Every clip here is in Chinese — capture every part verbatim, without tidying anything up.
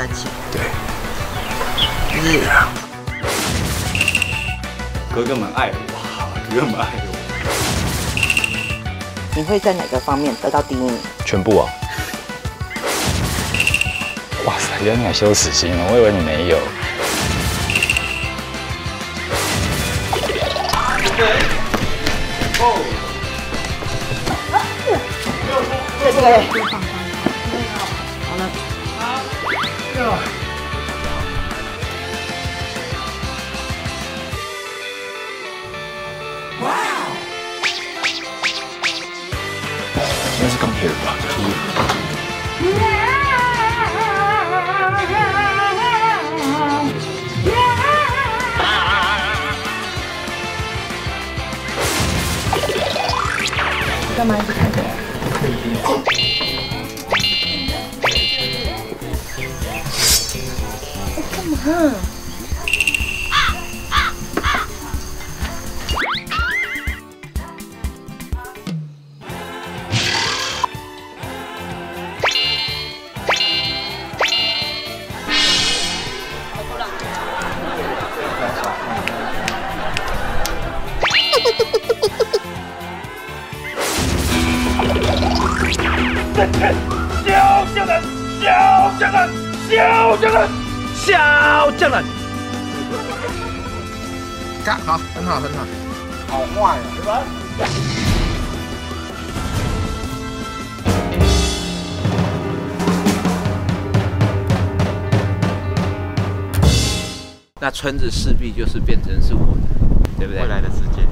番茄。对，就是哥哥们爱我，哥哥们爱我。你会在哪个方面得到第一名？全部啊！哇塞，原来你有羞耻心哦，我以为你没有。 对，好了，好，哇！应该是钢铁人吧，就是。干嘛一直看着？ 嗯，小将军，小将军，小将军。 小将军，看好，很好，很好，好坏呀，对吧？那村子势必就是变成是我的，对不对？未来的世界，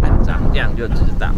看长相就知道。